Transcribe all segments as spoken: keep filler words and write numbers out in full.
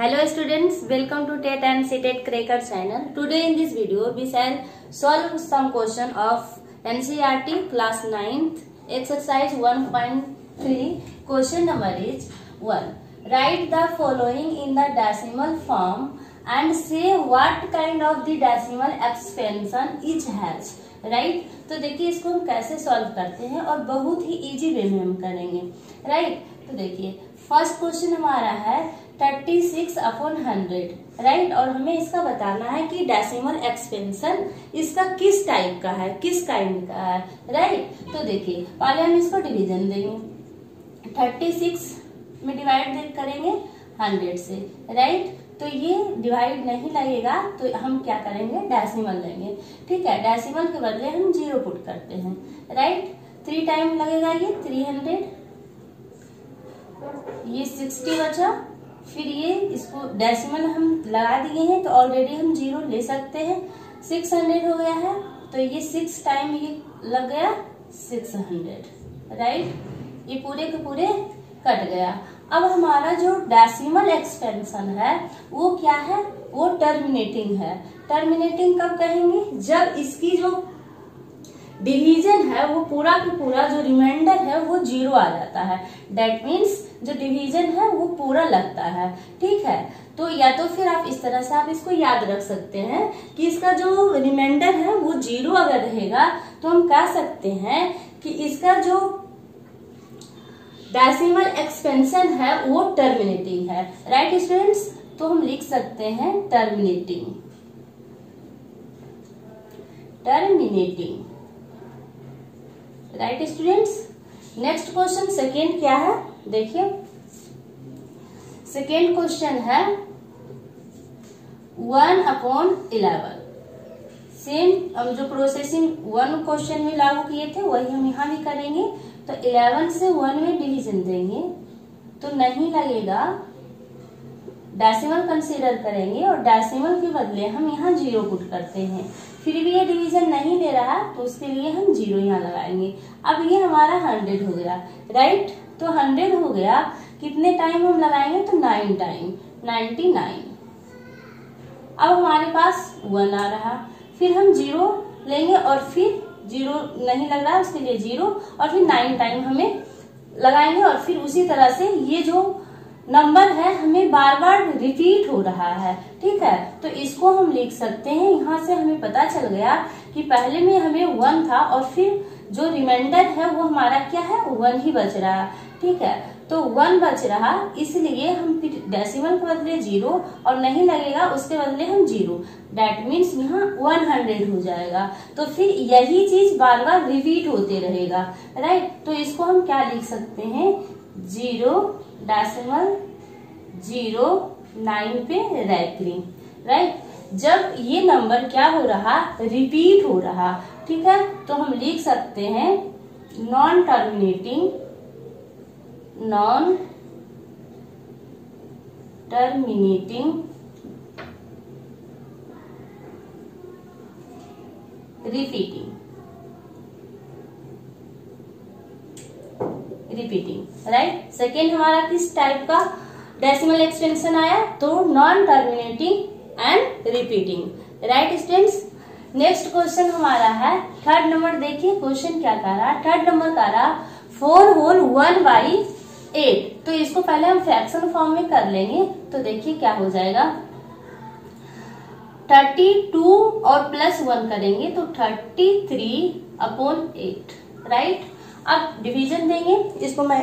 Hello students, welcome to Tat and Siitat Cracker channel. Today in this video we shall solve some question of N C E R T class ninth exercise one point three. Question number is one. Write the following in the decimal form and say what kind of the decimal expansion each has. Right right? तो देखिए इसको हम कैसे solve करते हैं और बहुत ही easy way में हम करेंगे. Right right? तो देखिए फर्स्ट क्वेश्चन हमारा है thirty six upon hundred. Right, और हमें इसका बताना है कि डेसिमल एक्सपेंशन इसका किस टाइप का है, किस काइंड का है. Right right? तो देखिए पहले हम इसको डिवीजन देंगे. थर्टी सिक्स में डिवाइड करेंगे हंड्रेड से. Right right? तो ये डिवाइड नहीं लगेगा, तो हम क्या करेंगे, डेसिमल लेंगे. ठीक है, डेसिमल के बदले हम जीरो पुट करते हैं. राइट, थ्री टाइम लगेगा ये थ्री हंड्रेड, ये सिक्सटी बचा, फिर ये इसको डेसिमल हम लगा दिए हैं तो ऑलरेडी हम जीरो ले सकते हैं. सिक्स हंड्रेड हो गया है तो ये सिक्स टाइम ये लग गया सिक्स हंड्रेड. राइट, ये पूरे के पूरे कट गया. अब हमारा जो डेसिमल एक्सपेंशन है वो क्या है, वो टर्मिनेटिंग है. टर्मिनेटिंग कब कहेंगे, जब इसकी जो डिवीजन है वो पूरा का पूरा जो रिमाइंडर है वो जीरो आ जाता है. दैट मीन्स जो डिवीजन है वो पूरा लगता है. ठीक है, तो या तो फिर आप इस तरह से आप इसको याद रख सकते हैं कि इसका जो रिमाइंडर है वो जीरो अगर रहेगा तो हम कह सकते हैं कि इसका जो डेसिमल एक्सपेंशन है वो टर्मिनेटिंग है. राइट right, स्टूडेंट्स, तो हम लिख सकते हैं terminating. Terminating right students. Next question second क्या है, देखिए सेकेंड क्वेश्चन है वन अपॉन इलेवन. सेम हम जो प्रोसेसिंग वन क्वेश्चन में लागू किए थे वही हम यहाँ भी करेंगे. तो इलेवन से वन में डिवीजन देंगे तो नहीं लगेगा, डेसिमल कंसीडर करेंगे और डेसिमल के बदले हम यहाँ जीरो पुट करते हैं. फिर भी ये डिवीजन नहीं दे रहा तो उसके लिए हम जीरो यहाँ लगाएंगे. अब ये हमारा हंड्रेड हो गया. राइट, तो हंड्रेड हो गया, कितने टाइम हम लगाएंगे, तो नाइन टाइम, नाइन्टी नाइन. अब हमारे पास वन आ रहा, फिर हम जीरो लेंगे और फिर जीरो नहीं लग रहा उसके लिए जीरो और फिर नाइन टाइम हमें लगाएंगे. और फिर उसी तरह से ये जो नंबर है हमें बार बार रिपीट हो रहा है. ठीक है, तो इसको हम लिख सकते हैं. यहाँ से हमें पता चल गया कि पहले में हमें वन था और फिर जो रिमाइंडर है वो हमारा क्या है, वन ही बच रहा. ठीक है, तो वन बच रहा, इसलिए हम फिर डेसिमल के बदले जीरो और नहीं लगेगा उसके बदले हम जीरो. दैट मीन्स यहाँ वन हंड्रेड हो जाएगा. तो फिर यही चीज बार बार रिपीट होते रहेगा. राइट, तो इसको हम क्या लिख सकते हैं, जीरो डेसिमल जीरो नाइन पे रैकलिंग. राइट, जब ये नंबर क्या हो रहा, रिपीट हो रहा. ठीक है, तो हम लिख सकते हैं non terminating non terminating repeating repeating right. Second हमारा किस टाइप का डेसिमल एक्सपेंशन आया, तो non terminating and repeating. Right students, next question हमारा है थर्ड नंबर. देखिए क्वेश्चन क्या कह रहा, थर्ड नंबर कह रहा four whole one by eight. तो इसको पहले हम फ्रैक्शन फॉर्म में कर लेंगे. तो देखिए क्या हो जाएगा, थर्टी टू और प्लस वन करेंगे तो thirty three upon eight. Right, अब डिवीजन देंगे. इसको मैं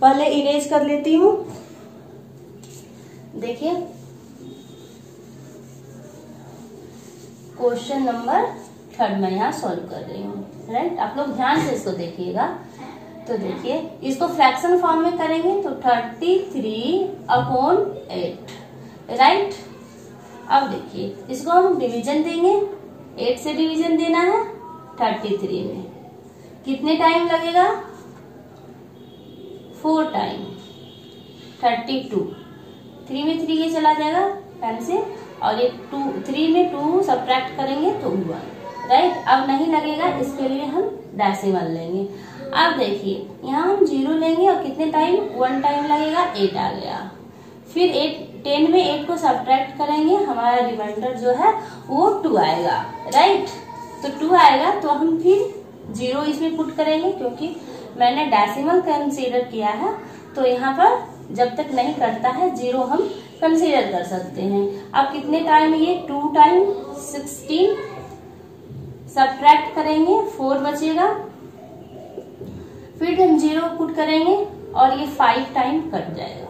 पहले इरेज कर लेती हूँ. देखिए क्वेश्चन नंबर थर्ड मैं यहाँ सॉल्व कर रही हूँ. राइट, आप लोग ध्यान से इसको देखिएगा. तो देखिए इसको फ्रैक्शन फॉर्म में करेंगे तो thirty three upon eight. Right, अब देखिए इसको हम डिवीजन देंगे. एट से डिवीजन देना है थर्टी थ्री में. कितने टाइम लगेगा, four time, thirty two. Three में थ्री ये चला जाएगा कैंसिल और ये टू, थ्री में टू सब्ट्रैक्ट करेंगे तो वन. राइट, अब नहीं लगेगा, इसके लिए हम डेसिमल लेंगे. अब देखिए यहाँ हम जीरो लेंगे और कितने टाइम, वन टाइम लगेगा, एट आ गया. फिर एट टेन में एट को सब्ट्रैक्ट करेंगे, हमारा रिमाइंडर जो है वो टू आएगा, राइट। तो टू आएगा तो हम फिर जीरो इसमें पुट करेंगे, क्योंकि मैंने डेसिमल कंसीडर किया है। तो यहाँ पर जब तक नहीं करता है जीरो हम कंसीडर कर सकते हैं। अब कितने टाइम, ये टू टाइम सिक्सटीन सब्ट्रैक्ट करेंगे, फोर बचेगा, फिर हम जीरो पुट करेंगे और ये फाइव टाइम कट जाएगा,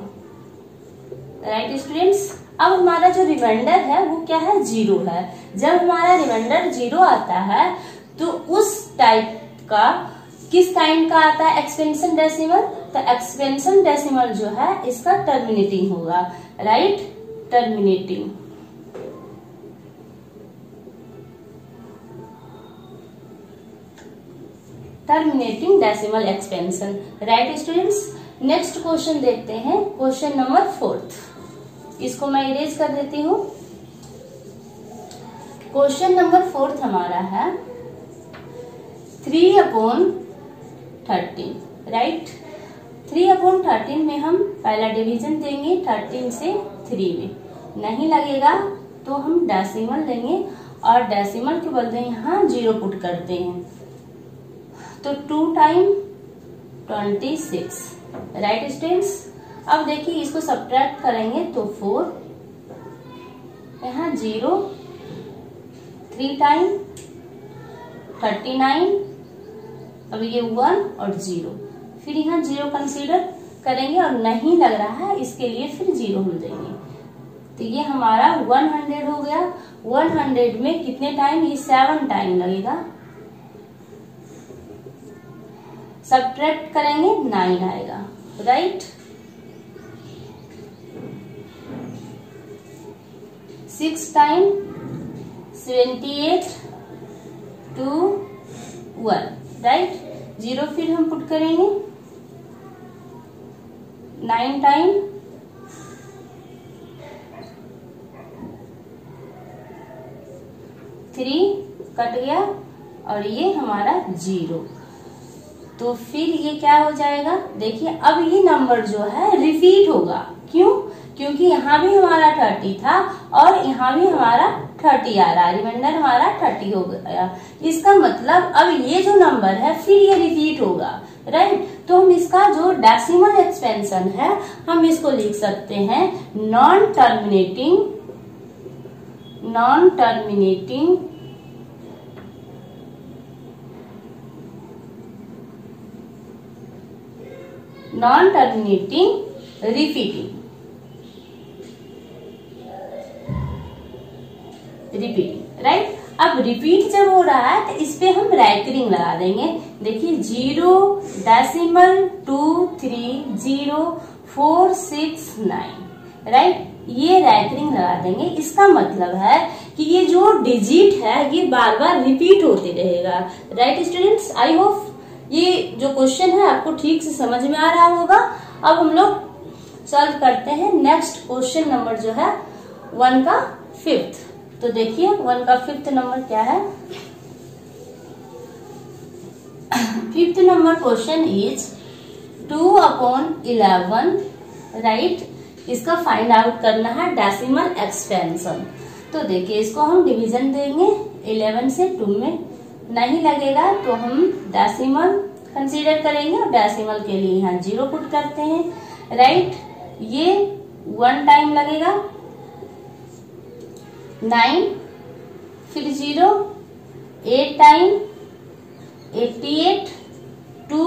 राइट right, स्टूडेंट्स। अब हमारा जो रिमाइंडर है वो क्या है, जीरो है। जब हमारा रिमाइंडर जीरो आता है तो उस टाइप का, किस काइंड का आता है, एक्सपेंशन डेसिमल। तो एक्सपेंशन डेसिमल जो है इसका टर्मिनेटिंग होगा, right right? Terminating. Terminating decimal expansion, right students. Next question देखते हैं, क्वेश्चन नंबर फोर्थ। इसको मैं इरेज कर देती हूँ। क्वेश्चन नंबर फोर्थ हमारा है three upon thirteen, right. Three upon thirteen में हम पहला डिवीजन देंगे, थर्टीन से थ्री में नहीं लगेगा तो हम डेसिमल लेंगे और डेसिमल के बदले यहाँ जीरो पुट करते हैं। तो two time twenty six, right students. अब देखिए इसको सब्ट्रैक्ट करेंगे तो फोर, यहाँ zero, three time thirty nine, अब ये वन और जीरो, फिर यहाँ जीरो कंसीडर करेंगे और नहीं लग रहा है इसके लिए फिर जीरो हम देंगे। तो ये हमारा वन हंड्रेड हो गया। वन हंड्रेड में कितने टाइम, ये सेवन टाइम लगेगा। सब्ट्रैक्ट करेंगे नाइन आएगा, right. Six time seventy eight, two one, right. Zero फिर हम पुट करेंगे। नाइन टाइम थ्री कट गया और ये हमारा जीरो। तो फिर ये क्या हो जाएगा, देखिए अब ये नंबर जो है रिपीट होगा। क्यों, क्योंकि यहाँ भी हमारा थर्टी था और यहाँ भी हमारा थर्टी आ रहा है। रिमाइंडर हमारा थर्टी हो गया, इसका मतलब अब ये जो नंबर है फिर ये रिपीट होगा, राइट। तो हम इसका जो डेसिमल एक्सपेंशन है हम इसको लिख सकते हैं non terminating, non terminating non terminating repeating, repeating, right. अब रिपीट जब हो रहा है तो इस पे हम रैकरिंग लगा देंगे। देखिए zero decimal two three zero four six nine, right, ये रैकरिंग लगा देंगे। इसका मतलब है कि ये जो डिजिट है ये बार बार रिपीट होते रहेगा, राइट स्टूडेंट्स। आई होप ये जो क्वेश्चन है आपको ठीक से समझ में आ रहा होगा। अब हम लोग सॉल्व करते हैं नेक्स्ट क्वेश्चन नंबर जो है वन का फिफ्थ। तो देखिए वन का फिफ्थ नंबर क्या है। Fifth number question is two upon eleven, right. इसका फाइंड आउट करना है डेसिमल एक्सपेंशन। तो देखिए इसको हम डिवीजन देंगे, इलेवन से टू में नहीं लगेगा तो हम डेसिमल कंसीडर करेंगे और डेसिमल के लिए यहाँ जीरो पुट करते हैं, राइट। ये वन टाइम लगेगा, नाइन, फिर zero, eight time eighty eight, two.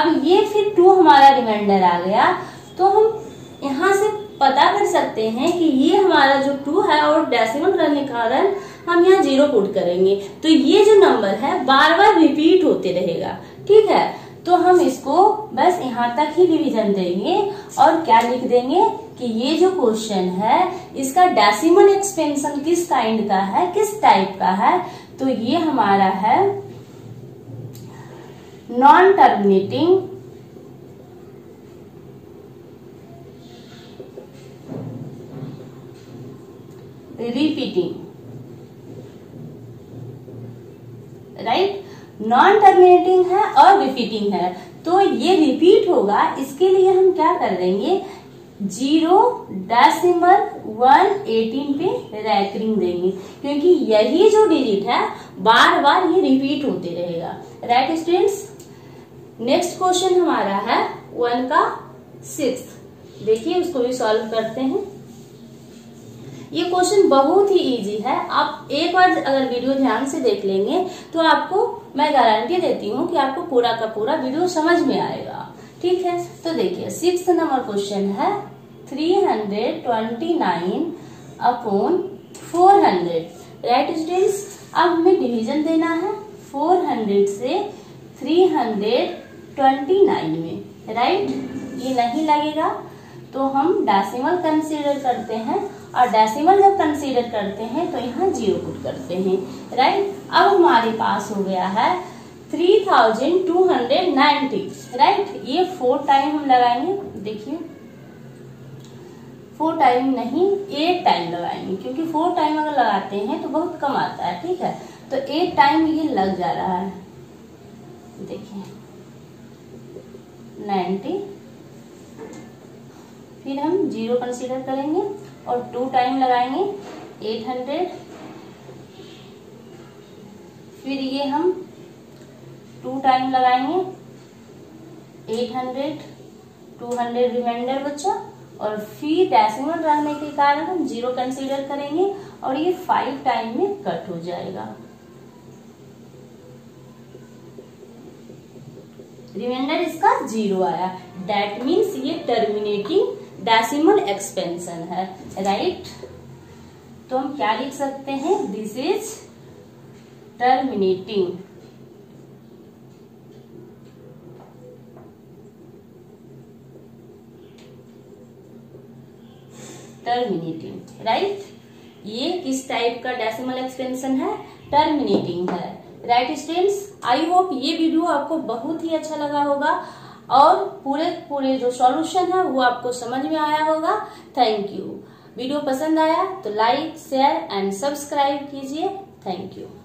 अब ये फिर टू हमारा रिमाइंडर आ गया। तो हम यहाँ से पता कर सकते हैं कि ये हमारा जो टू है और डेसिमल करने के कारण हम यहाँ जीरो पुट करेंगे तो ये जो नंबर है बार बार रिपीट होते रहेगा, ठीक है। तो हम इसको बस यहाँ तक ही डिवीजन देंगे और क्या लिख देंगे कि ये जो क्वेश्चन है इसका डेसिमल एक्सपेंशन किस काइंड का है, किस टाइप का है। तो ये हमारा है non terminating, repeating, right. Non terminating है और रिपीटिंग है तो ये रिपीट होगा। इसके लिए हम क्या कर देंगे, जीरो डेसिमल वन एटीन पे रैकरिंग देंगे, क्योंकि यही जो डिजिट है बार बार ये रिपीट होते रहेगा। राइट स्टूडेंट्स, नेक्स्ट क्वेश्चन हमारा है वन का सिक्स्थ। देखिए उसको भी सॉल्व करते हैं। ये क्वेश्चन बहुत ही इजी है, आप एक बार अगर वीडियो ध्यान से देख लेंगे तो आपको मैं गारंटी देती हूँ कि आपको पूरा का पूरा वीडियो समझ में आएगा। ठीक है, तो देखिए सिक्स्थ नंबर क्वेश्चन है three hundred twenty nine upon four hundred. Right students, अब हमें डिवीजन देना है फोर हंड्रेड से थ्री हंड्रेड ट्वेंटी नाइन में। राइट, ये नहीं लगेगा तो हम डेसिमल कंसीडर करते हैं, और डेसिमल जब कंसीडर करते हैं तो यहाँ जीरो पुट करते हैं। राइट, अब हमारे पास हो गया है three thousand two hundred ninety. Right, ये फोर टाइम हम लगाएंगे। देखिए फोर टाइम नहीं, एट टाइम लगाएंगे, क्योंकि फोर टाइम अगर लगाते हैं तो बहुत कम आता है। ठीक है, तो एट टाइम ये लग जा रहा है। देखिए नाइन्टी, फिर हम जीरो कंसीडर करेंगे और टू टाइम लगाएंगे एट हंड्रेड, फिर ये हम टू टाइम लगाएंगे eight hundred, two hundred remainder बचा, और फिर डेसिमल रहने के कारण हम जीरो कंसीडर करेंगे और ये फाइव टाइम में कट हो जाएगा। रिमाइंडर इसका जीरो आया, डेट मीन्स ये टर्मिनेटिंग डेसिमल एक्सपेंशन है। राइट, तो हम क्या लिख सकते हैं, this is terminating terminating right, ये किस टाइप का डेसिमल एक्सपेंशन है, टर्मिनेटिंग है। राइट स्टूडेंट्स, आई होप ये वीडियो आपको बहुत ही अच्छा लगा होगा और पूरे पूरे जो सॉल्यूशन है वो आपको समझ में आया होगा। Thank you. वीडियो पसंद आया तो लाइक शेयर एंड सब्सक्राइब कीजिए। Thank you.